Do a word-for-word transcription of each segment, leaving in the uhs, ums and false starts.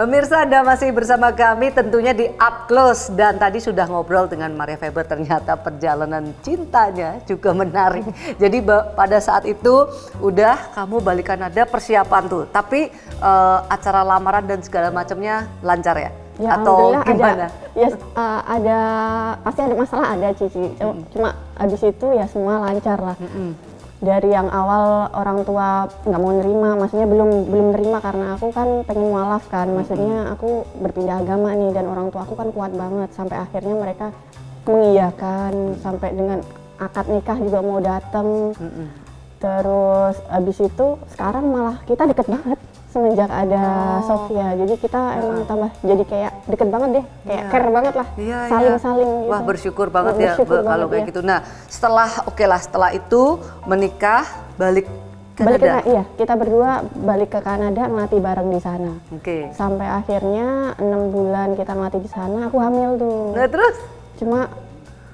Pemirsa, Anda masih bersama kami tentunya di Up Close, dan tadi sudah ngobrol dengan Maria Febe, ternyata perjalanan cintanya juga menarik. Jadi pada saat itu udah kamu balik Kanada persiapan tuh, tapi uh, acara lamaran dan segala macamnya lancar ya? Ya, atau gimana? Ada, ya, uh, ada pasti ada masalah ada Cici, cuma, mm-hmm. cuma abis itu ya semua lancar lah. Mm-hmm. Dari yang awal orang tua nggak mau nerima, maksudnya belum belum nerima karena aku kan pengen mualaf kan, maksudnya aku berpindah agama nih, dan orang tua aku kan kuat banget sampai akhirnya mereka mengiyakan sampai dengan akad nikah juga mau datang. Mm-mm. Terus abis itu sekarang malah kita deket banget semenjak ada oh. Sophia, jadi kita nah. emang tambah jadi kayak deket banget deh, kayak yeah. care banget lah, saling-saling yeah, yeah. gitu. Wah, bersyukur banget ya, bersyukur ya banget kalau ya. kayak gitu. Nah, setelah oke okay lah, setelah itu menikah, balik Kanada. Balik ke, iya, kita berdua balik ke Kanada ngelatih bareng di sana. Oke. Okay. Sampai akhirnya enam bulan kita ngelatih di sana, aku hamil tuh. Nah, terus? Cuma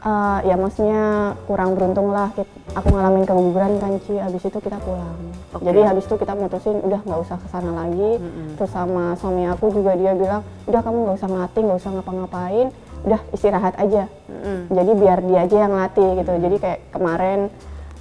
uh, ya maksudnya kurang beruntung lah, aku ngalamin keguguran kan Ci, habis itu kita pulang. Okay. Jadi habis itu kita mutusin udah nggak usah kesana lagi. Mm-hmm. Terus sama suami aku juga dia bilang, udah kamu nggak usah ngelatih, nggak usah ngapa-ngapain, udah istirahat aja. Mm-hmm. Jadi biar dia aja yang ngelatih gitu. Jadi kayak kemarin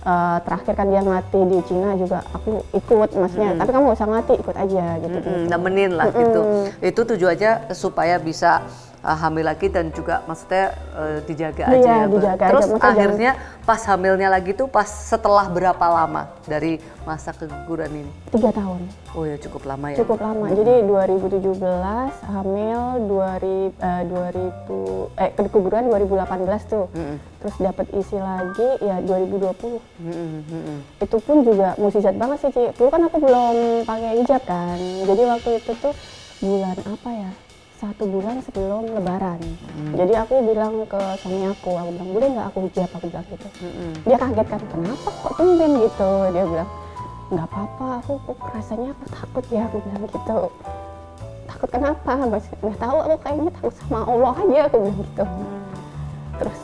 uh, terakhir kan dia ngelatih di Cina juga, aku ikut maksudnya. Mm-hmm. Tapi kamu nggak usah ngelatih, ikut aja gitu. Mm-hmm. gitu. Nemenin lah mm-hmm. gitu. Itu tujuannya supaya bisa Uh, hamil lagi dan juga maksudnya uh, dijaga iya, aja ya, dijaga terus aja, akhirnya jangan... pas hamilnya lagi tuh pas setelah berapa lama dari masa keguguran ini? Tiga tahun. Oh ya, cukup lama ya? Cukup lama, hmm. jadi dua ribu tujuh belas hamil, dua ribu, eh, dua ribu, eh, keguguran dua ribu delapan belas tuh, hmm. terus dapat isi lagi ya dua ribu dua puluh. Hmm, hmm. Itu pun juga mukjizat banget sih Ci, dulu kan aku belum pakai hijab kan, jadi waktu itu tuh bulan apa ya? Satu bulan sebelum Lebaran, hmm. jadi aku bilang ke suami aku, aku bilang boleh nggak aku hijab, aku bilang gitu. Hmm. Dia kaget kan, kenapa kok tumben gitu? Dia bilang nggak apa-apa, aku, aku rasanya aku takut ya, aku bilang gitu. Takut kenapa? Nggak tahu, aku kayaknya takut sama Allah aja, aku bilang gitu. Hmm. Terus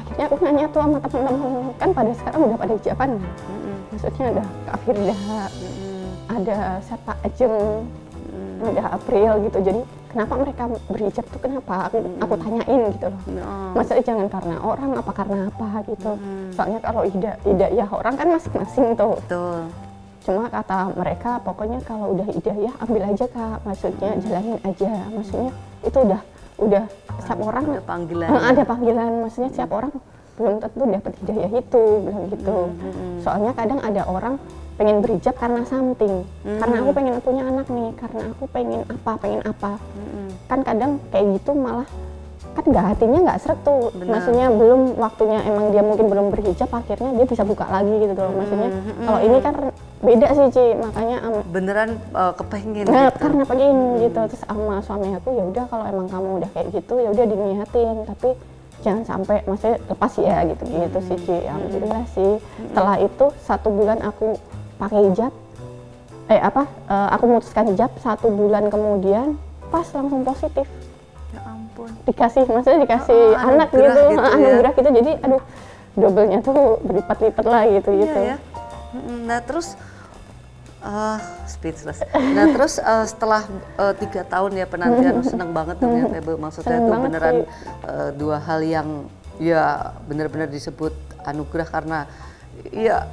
akhirnya aku nanya tuh sama teman-teman, kan pada sekarang udah pada hijaban, hmm. maksudnya ada kafir dah, hmm. ada siapa ajeng, hmm. ada April gitu, jadi kenapa mereka berhijab tuh kenapa? Aku, hmm. aku tanyain gitu loh. No. Maksudnya jangan karena orang, apa karena apa gitu. Hmm. Soalnya kalau tidak hidayah orang kan masing-masing tuh. Betul. Cuma kata mereka pokoknya kalau udah hidayah ambil aja Kak. Maksudnya hmm. jalanin aja. Maksudnya itu udah udah setiap orang ada panggilan. Eh, ada panggilan. Maksudnya setiap hmm. orang belum tentu dapat hidayah itu, bilang gitu. Hmm. Soalnya kadang ada orang pengen berhijab karena something, mm-hmm. karena aku pengen punya anak nih, karena aku pengen apa, pengen apa, mm-hmm. kan kadang kayak gitu malah kan nggak hatinya nggak seret tuh, bener. Maksudnya belum waktunya emang dia mungkin belum berhijab, akhirnya dia bisa buka lagi gitu loh, maksudnya mm-hmm. kalau ini kan beda sih Ci, makanya um, beneran uh, kepengen, nah, gitu. Karena pengen mm-hmm. gitu, terus sama suami aku ya udah kalau emang kamu udah kayak gitu ya udah diniatin, tapi jangan sampai maksudnya lepas ya gitu gitu mm-hmm. sih Ci, alhamdulillah mm-hmm. sih, setelah itu satu bulan aku pakai hijab, eh apa, uh, aku memutuskan hijab, satu bulan kemudian pas langsung positif. Ya ampun. Dikasih, maksudnya dikasih oh, oh, anak gitu, gitu ya. Anugerah gitu, jadi aduh double-nya tuh berlipat-lipat lah gitu. Iya, gitu. Ya. Nah terus, uh, speechless, nah terus uh, setelah uh, tiga tahun ya penantian, seneng banget ternyata, maksudnya tuh beneran uh, dua hal yang ya bener-bener disebut anugerah karena ya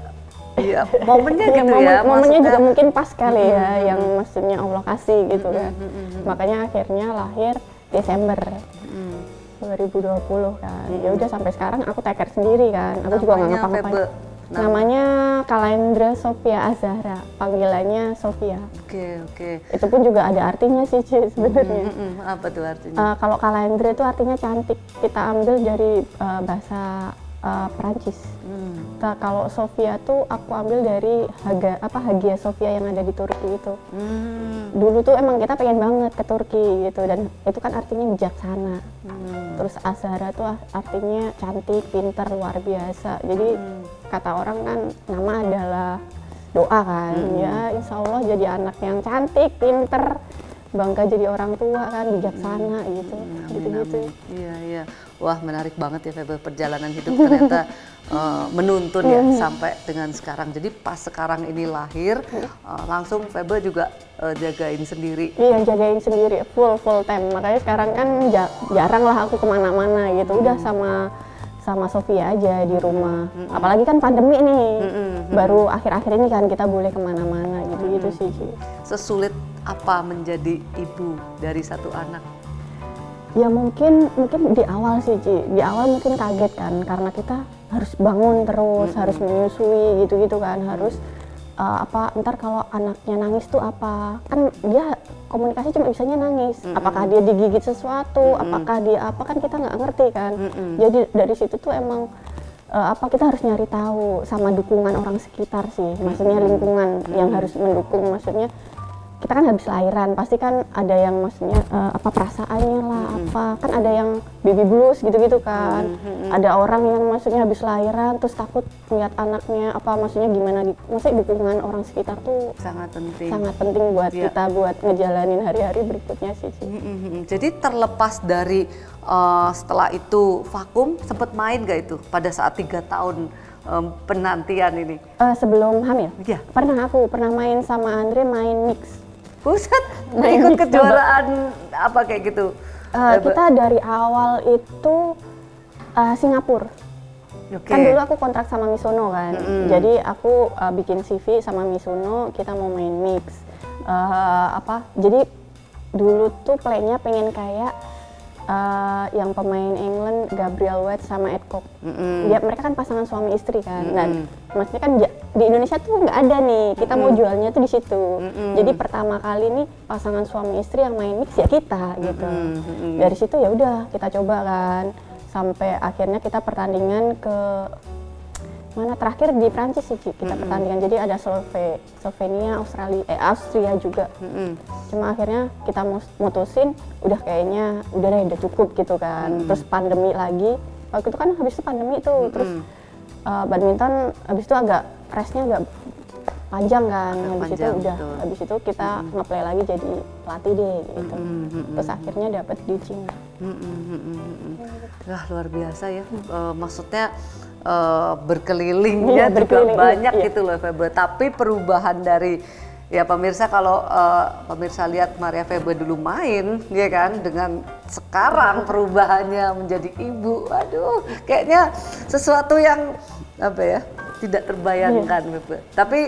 iya, momennya gitu ya, momen, ya momennya juga mungkin pas kali ya, mm -hmm. yang maksudnya Allah kasih gitu kan. Mm -hmm. Makanya akhirnya lahir Desember mm -hmm. dua ribu dua puluh kan. Mm -hmm. Ya udah sampai sekarang aku take care sendiri kan. Aku namanya juga nggak ngapa-ngapain. Namanya Calendria Sophia Azhara, panggilannya Sophia. Oke, okay, oke. Okay. Itu pun juga ada artinya sih sebenarnya. Mm -hmm. Apa tuh artinya? Uh, kalau Calendria itu artinya cantik. Kita ambil dari uh, bahasa Uh, Perancis. Hmm. Nah, kalau Sophia tuh aku ambil dari Haga, apa Hagia Sophia yang ada di Turki itu. Hmm. Dulu tuh emang kita pengen banget ke Turki gitu, dan itu kan artinya bijaksana. Hmm. Terus Azhara tuh artinya cantik, pintar, luar biasa. Jadi hmm. kata orang kan nama adalah doa kan. Hmm. Ya Insya Allah jadi anak yang cantik, pintar, bangga jadi orang tua kan, bijaksana hmm. gitu, gitu-gitu. Iya, iya. Wah, menarik banget ya Febe, perjalanan hidup ternyata uh, menuntun ya sampai dengan sekarang. Jadi pas sekarang ini lahir, uh, langsung Febe juga uh, jagain sendiri. Iya, jagain sendiri, full full time. Makanya sekarang kan ja jarang lah aku kemana-mana gitu, udah sama sama Sophia aja di rumah. Mm-mm. Apalagi kan pandemi nih, Mm-mm. baru akhir-akhir ini kan kita boleh kemana-mana gitu-gitu mm. sih. Sesulit apa menjadi ibu dari satu anak? Ya mungkin mungkin di awal sih Ci, di awal mungkin kaget kan, karena kita harus bangun terus, Mm-mm. harus menyusui gitu-gitu kan, harus uh, apa ntar kalau anaknya nangis tuh apa, kan dia komunikasi cuma bisanya nangis, mm-mm. apakah dia digigit sesuatu, mm-mm. apakah dia apa, kan kita nggak ngerti kan, mm-mm. jadi dari situ tuh emang uh, apa kita harus nyari tahu sama dukungan orang sekitar sih, maksudnya lingkungan mm-mm. yang harus mendukung, maksudnya kita kan habis lahiran pasti kan ada yang maksudnya uh, apa perasaannya lah, mm-mm. apa kan ada yang baby blues gitu-gitu kan, mm-mm. ada orang yang maksudnya habis lahiran terus takut melihat anaknya apa, maksudnya gimana, maksudnya dukungan orang sekitar tuh sangat penting, sangat penting buat ya. Kita buat ngejalanin hari-hari berikutnya sih. Mm-mm. Jadi terlepas dari uh, setelah itu vakum, sempet main gak itu pada saat tiga tahun Um, penantian ini? Uh, sebelum hamil? Iya. Pernah aku, pernah main sama Andre main mix. Pusat, ikut mix kejuaraan coba. Apa kayak gitu? Uh, kita dari awal itu uh, Singapura. Okay. Kan dulu aku kontrak sama Misuno kan, mm-hmm. jadi aku uh, bikin C V sama Misuno, kita mau main mix. Uh, apa? Jadi dulu tuh plannya pengen kayak Uh, yang pemain England Gabriel White sama Ed Koch, mm-hmm. ya, mereka kan pasangan suami istri kan, mm-hmm. dan maksudnya kan di Indonesia tuh nggak ada nih, kita mm-hmm. mau jualnya tuh di situ, mm-hmm. jadi pertama kali nih pasangan suami istri yang main mix ya kita gitu, mm-hmm. dari situ ya udah kita coba kan, sampai akhirnya kita pertandingan ke mana terakhir di Prancis sih kita mm-hmm. pertandingan, jadi ada Slove, Slovenia, Australia, eh, Austria juga. Mm-hmm. Cuma akhirnya kita mutusin, udah kayaknya udah deh, udah cukup gitu kan. Mm-hmm. Terus pandemi lagi, waktu itu kan habis itu pandemi tuh, mm-hmm. terus uh, badminton habis itu agak restnya agak panjang kan, agak habis panjang, itu udah, betul. Habis itu kita mm-hmm. ngeplay lagi jadi pelatih deh gitu. Mm-hmm. Terus akhirnya dapet di Cina. Mm-hmm. Wah luar biasa ya, mm-hmm. uh, maksudnya. Uh, berkelilingnya iya, berkeliling, juga banyak iya. gitu loh Febe, tapi perubahan dari ya pemirsa kalau uh, pemirsa lihat Maria Febe dulu main ya kan, dengan sekarang perubahannya menjadi ibu, aduh kayaknya sesuatu yang apa ya tidak terbayangkan iya. Febe, tapi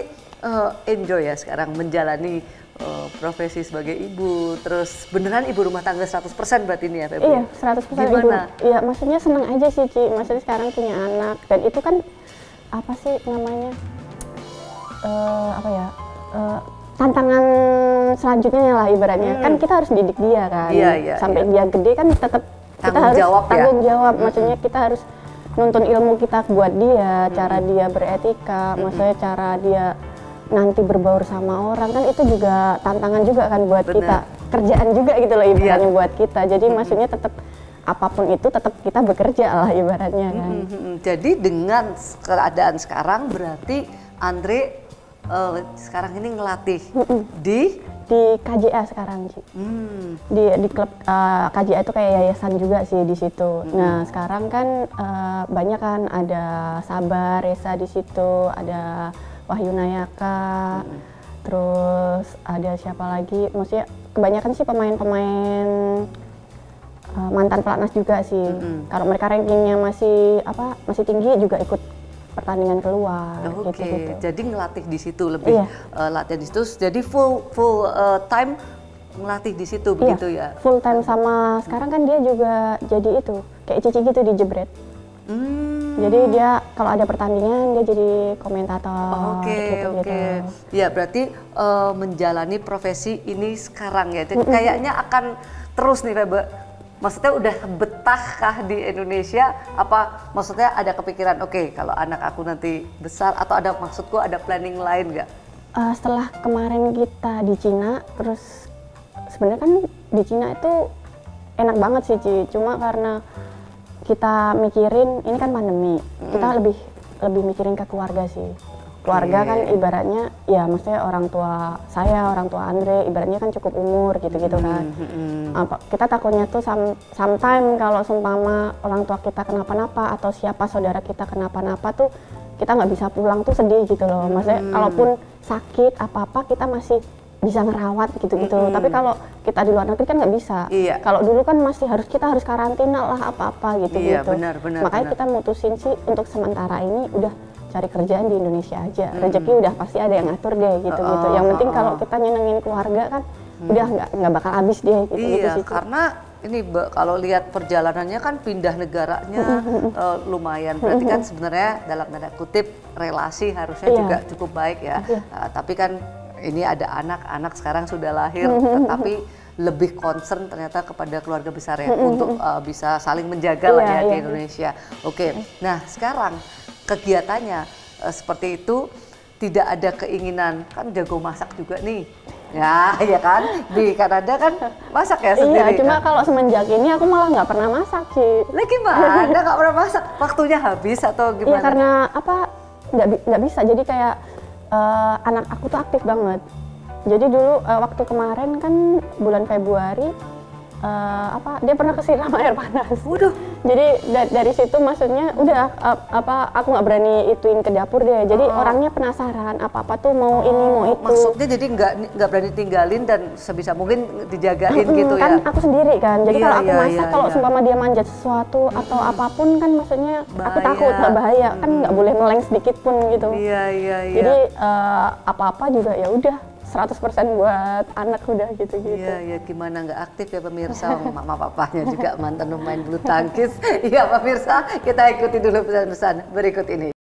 uh, enjoy ya sekarang menjalani uh, profesi sebagai ibu, terus beneran ibu rumah tangga seratus persen berarti ini ya Febe? Iya seratus persen gimana? Ibu, iya maksudnya seneng aja sih Ci, maksudnya sekarang punya anak dan itu kan apa sih namanya uh, apa ya uh, tantangan selanjutnya lah ibaratnya, hmm. kan kita harus didik dia kan, iya, iya, sampai iya. dia gede kan tetap kita harus jawab, tanggung ya? Jawab, maksudnya kita harus nuntun ilmu kita buat dia, hmm. cara dia beretika, hmm. maksudnya cara dia nanti berbaur sama orang kan itu juga tantangan juga kan buat Bener. Kita kerjaan juga gitu loh ibaratnya yeah. buat kita, jadi mm-hmm. maksudnya tetap apapun itu tetap kita bekerja lah ibaratnya kan. Mm-hmm. Jadi dengan keadaan sekarang berarti Andre uh, sekarang ini ngelatih mm-hmm. di di K J A sekarang Ci. Mm. Di di klub uh, K J A itu kayak yayasan juga sih di situ. Mm-hmm. Nah sekarang kan uh, banyak kan ada Sabar, Esa di situ, ada Wahyu Yunayaka, hmm. terus ada siapa lagi? Maksudnya kebanyakan sih pemain-pemain uh, mantan pelatnas juga sih. Hmm. Kalau mereka rankingnya masih apa masih tinggi juga ikut pertandingan keluar. Oke, okay. gitu, gitu. Jadi ngelatih di situ lebih iya. uh, latihan di situ. Jadi full full uh, time ngelatih di situ iya. begitu ya? Full time sama sekarang kan dia juga jadi itu kayak cici gitu di jebret. Hmm. Jadi dia kalau ada pertandingan dia jadi komentator. Oke gitu, oke. Okay. Gitu. Ya berarti uh, menjalani profesi ini sekarang ya. Jadi mm-hmm. kayaknya akan terus nih Febe. Maksudnya udah betahkah di Indonesia? Apa maksudnya ada kepikiran oke okay, kalau anak aku nanti besar atau ada maksudku ada planning lain nggak? Uh, setelah kemarin kita di Cina, terus sebenarnya kan di Cina itu enak banget sih Ci. Cuma karena kita mikirin ini kan pandemi, mm. kita lebih lebih mikirin ke keluarga sih. Keluarga kan ibaratnya ya maksudnya orang tua saya, orang tua Andre ibaratnya kan cukup umur gitu-gitu kan. Hmm, hmm. Kita takutnya tuh sometime kalau sumpama orang tua kita kenapa-napa atau siapa saudara kita kenapa-napa tuh kita nggak bisa pulang tuh sedih gitu loh. Maksudnya hmm. kalaupun sakit apa-apa kita masih bisa ngerawat gitu-gitu. Mm-hmm. Tapi kalau kita di luar negeri kan nggak bisa. Iya. Kalau dulu kan masih harus kita harus karantina lah apa-apa gitu-gitu. Iya, benar, benar, Makanya benar. kita mutusin sih untuk sementara ini udah cari kerjaan di Indonesia aja. Mm-hmm. Rezeki udah pasti ada yang ngatur deh gitu-gitu. Oh, yang oh, penting oh. kalau kita nyenengin keluarga kan hmm. udah nggak nggak bakal habis deh gitu-gitu iya, sih. Karena ini kalau lihat perjalanannya kan pindah negaranya uh, lumayan, berarti kan sebenarnya dalam tanda kutip relasi harusnya iya. juga cukup baik ya. Iya. Uh, tapi kan ini ada anak-anak sekarang sudah lahir, tetapi lebih concern ternyata kepada keluarga besar ya untuk uh, bisa saling menjaga lah ya di Indonesia. Oke, okay. Nah sekarang kegiatannya uh, seperti itu, tidak ada keinginan kan jago masak juga nih. Ya, ya kan di Kanada kan masak ya sendiri. Iya, cuma kan? Kalau semenjak ini aku malah nggak pernah masak sih. Lah gimana? Nggak pernah masak? Waktunya habis atau gimana? Iya karena apa? Nggak nggak bisa. Jadi kayak Uh, anak aku tuh aktif banget. Jadi dulu uh, waktu kemarin kan bulan Februari uh, apa dia pernah kesiram air panas. Waduh. Jadi da dari situ maksudnya udah uh, apa aku nggak berani ituin ke dapur deh. Jadi oh. orangnya penasaran apa apa tuh mau oh. ini mau itu. Maksudnya jadi nggak nggak berani tinggalin dan sebisa mungkin dijagain hmm, gitu kan ya. Kan aku sendiri kan. Jadi iya, kalau aku iya, masak iya, kalau iya. seumpama dia manjat sesuatu hmm. atau apapun kan maksudnya bahaya. Aku takut nggak bahaya hmm. kan nggak boleh meleng sedikit pun gitu. Iya iya iya. Jadi uh, apa apa juga ya udah. seratus persen buat anak udah gitu-gitu. Iya, ya gimana nggak aktif ya pemirsa, mama papanya juga mantan pemain bulu tangkis. Iya pemirsa, kita ikuti dulu pesan-pesan berikut ini.